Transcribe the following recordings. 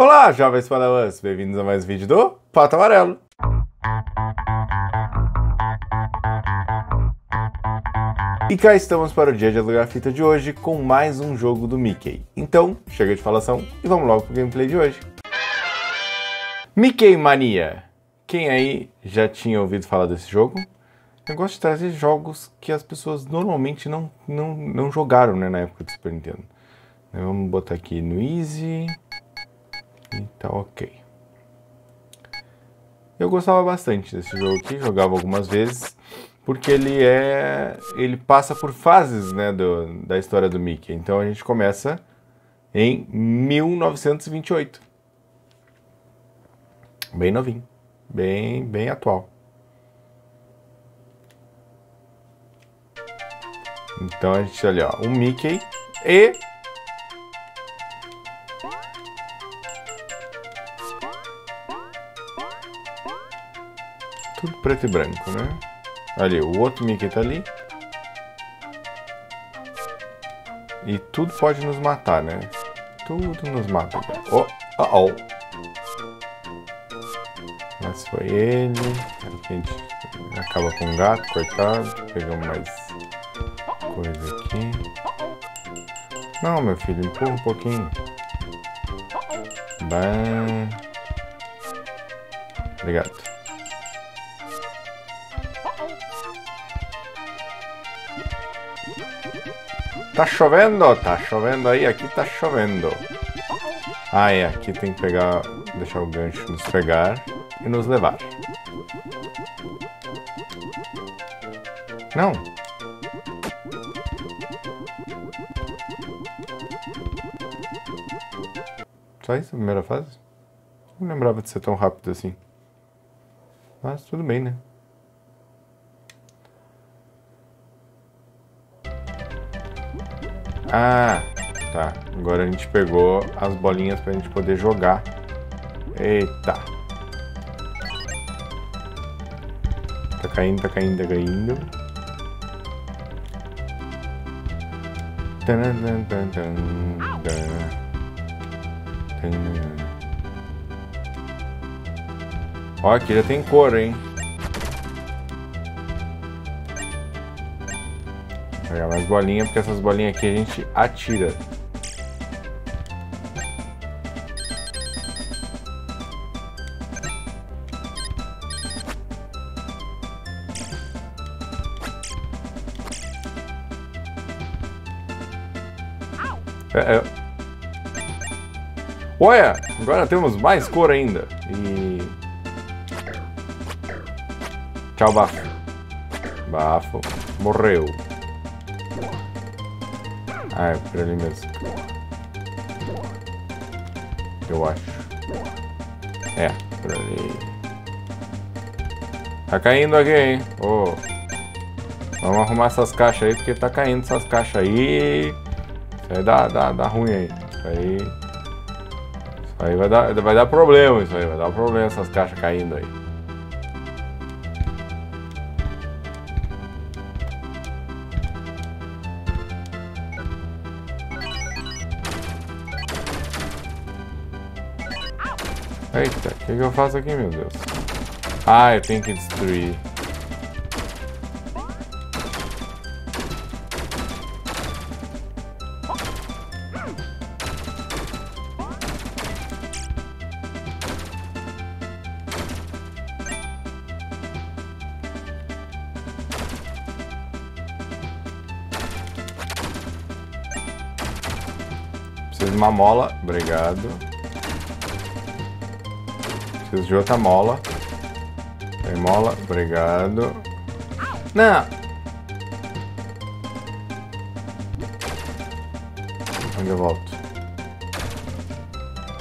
Olá, jovens padawans! Bem-vindos a mais um vídeo do Pato Amarelo! E cá estamos para o Dia de Alugar Fita de hoje com mais um jogo do Mickey. Então, chega de falação e vamos logo pro gameplay de hoje. Mickey Mania! Quem aí já tinha ouvido falar desse jogo? Eu gosto de trazer jogos que as pessoas normalmente não jogaram, né, na época do Super Nintendo. Vamos botar aqui no Easy... E tá ok. Eu gostava bastante desse jogo aqui, jogava algumas vezes, porque ele passa por fases, né, da história do Mickey. Então a gente começa em 1928. Bem novinho, bem atual. Então a gente olha, ó, o Mickey e tudo preto e branco, né? Ali, o outro Mickey tá ali. E tudo pode nos matar, né? Tudo nos mata. Oh, oh, oh. Mas foi ele. A gente acaba com o gato, coitado. Pegamos mais coisa aqui. Não, meu filho, empurra um pouquinho. Bem... Obrigado. Tá chovendo aí, aqui tá chovendo. Ah, é, aqui tem que pegar, deixar o gancho nos pegar e nos levar. Não. Só isso, a primeira fase? Não lembrava de ser tão rápido assim. Mas tudo bem, né? Ah, tá. Agora a gente pegou as bolinhas pra gente poder jogar. Eita. Tá caindo, tá caindo, tá caindo. Ó, aqui já tem cor, hein? Vou pegar mais bolinha, porque essas bolinhas aqui a gente atira. Olha, agora temos mais cor ainda. E... Tchau, bafo. Bafo. Morreu. Ah, é por ali mesmo. Eu acho. É, por ali. Tá caindo aqui, hein? Oh. Vamos arrumar essas caixas aí, porque tá caindo essas caixas aí. Isso aí dá ruim aí. Isso aí vai dar problema, isso aí. Vai dar problema essas caixas caindo aí. Eita, o que eu faço aqui, meu Deus? Ah, eu tenho que destruir. Preciso de uma mola, obrigado. Preciso de outra mola. Tem mola, obrigado. Não! Onde eu volto?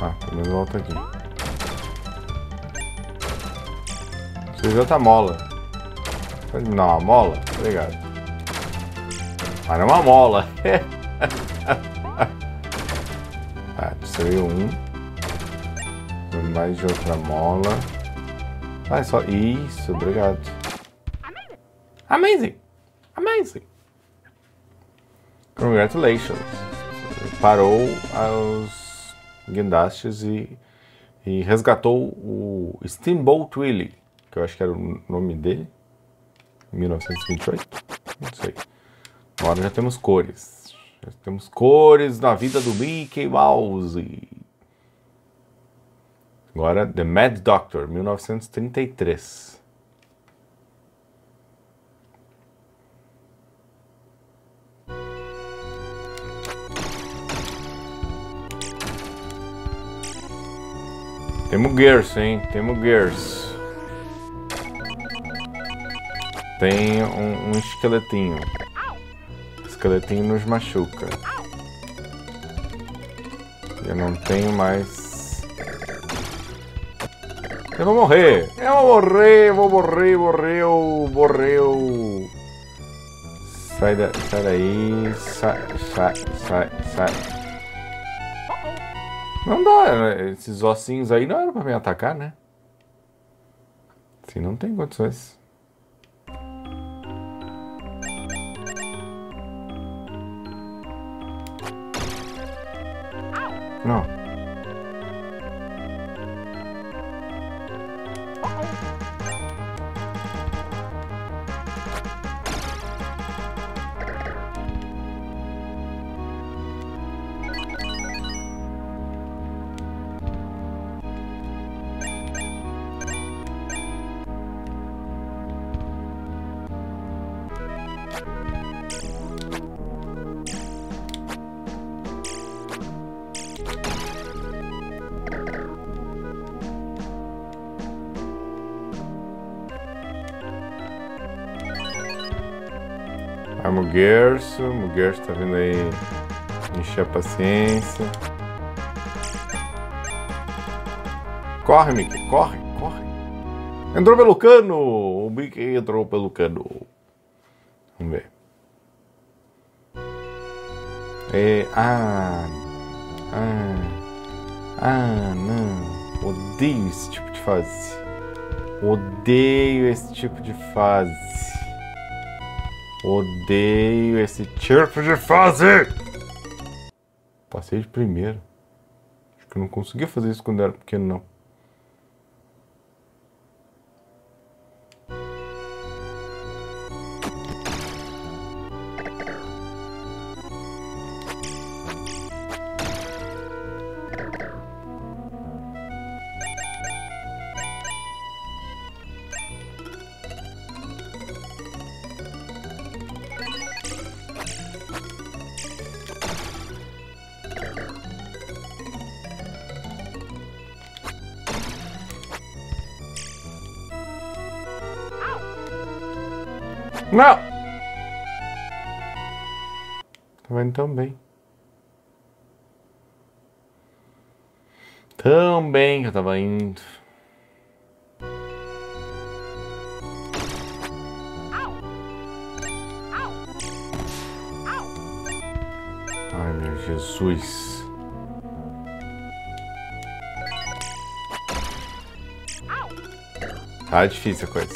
Ah, pelo menos volto aqui. Preciso de outra mola. Pode me dar uma mola? Obrigado. Mas não uma mola. Ah, destruiu um. Mais de outra mola. Ah, é só isso, obrigado. Amazing! Amazing! Congratulations! Parou aos guindastes e resgatou o Steamboat Willie, que eu acho que era o nome dele, em 1928, não sei. Agora já temos cores. Já temos cores na vida do Mickey Mouse. Agora, The Mad Doctor, 1933. Tem Muguerço, hein? Tem Muguerço. Tem um esqueletinho. Esqueletinho nos machuca. Eu não tenho mais... Eu vou morrer! Eu vou morrer! Vou morrer! Morreu! Morreu! Sai daí! Sai! Não dá! Esses ossinhos aí não eram pra me atacar, né? Assim não tem condições. Não. A Muguerço tá vindo aí encher a paciência. Corre, Mickey, corre. Entrou pelo cano! O Mickey entrou pelo cano. Vamos ver. Não. Odeio esse tipo de fase. Odeio esse tipo de fase! Passei de primeiro. Acho que eu não conseguia fazer isso quando era pequeno, não. Não! Tá indo tão bem. Tão bem que eu tava indo. Ai, meu Jesus. Tá difícil a coisa.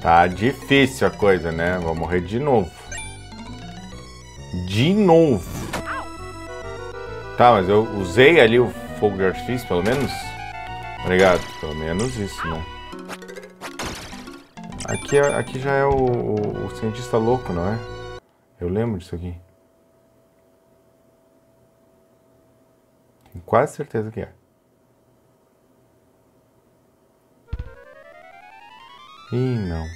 Tá difícil a coisa, né? Vou morrer de novo. De novo. Tá, mas eu usei ali o fogo de artifício, pelo menos. Obrigado. Pelo menos isso, né? Aqui já é o cientista louco, não é? Eu lembro disso aqui. Tenho quase certeza que é. Ih, não.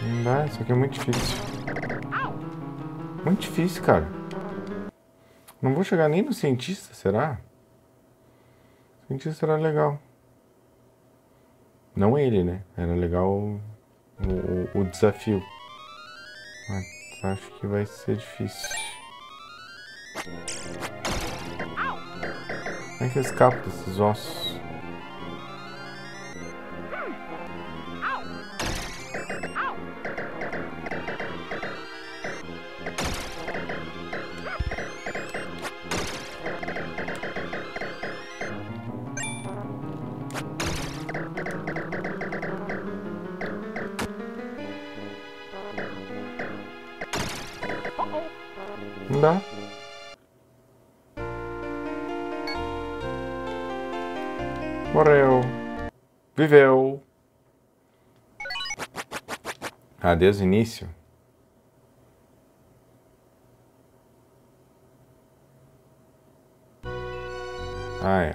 Não dá, isso aqui é muito difícil. Muito difícil, cara. Não vou chegar nem no cientista, será? Isso era legal. Não ele, né? Era legal o desafio. Mas acho que vai ser difícil. Como é que eu escapo desses ossos? banda. Morreu. Viveu. Adeus, início. Ah, é.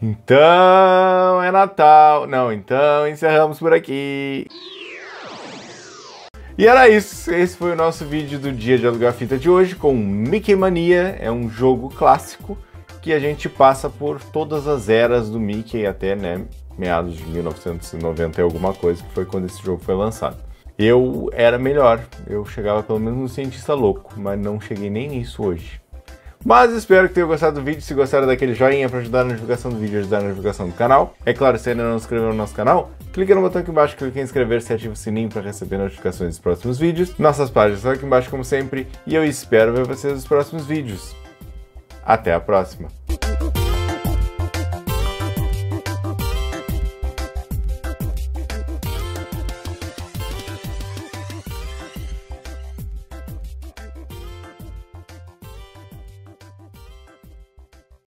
Então é Natal. Não, então encerramos por aqui. E era isso. Esse foi o nosso vídeo do Dia de Alugar Fita de hoje com Mickey Mania. É um jogo clássico que a gente passa por todas as eras do Mickey até, né, meados de 1990 e alguma coisa, que foi quando esse jogo foi lançado. Eu era melhor. Eu chegava pelo menos no cientista louco, mas não cheguei nem nisso hoje. Mas espero que tenham gostado do vídeo. Se gostaram, daquele joinha para ajudar na divulgação do vídeo, ajudar na divulgação do canal. É claro, se ainda não se inscreveu no nosso canal, clica no botão aqui embaixo, clica em inscrever-se e ativa o sininho para receber notificações dos próximos vídeos. Nossas páginas estão aqui embaixo como sempre e eu espero ver vocês nos próximos vídeos. Até a próxima!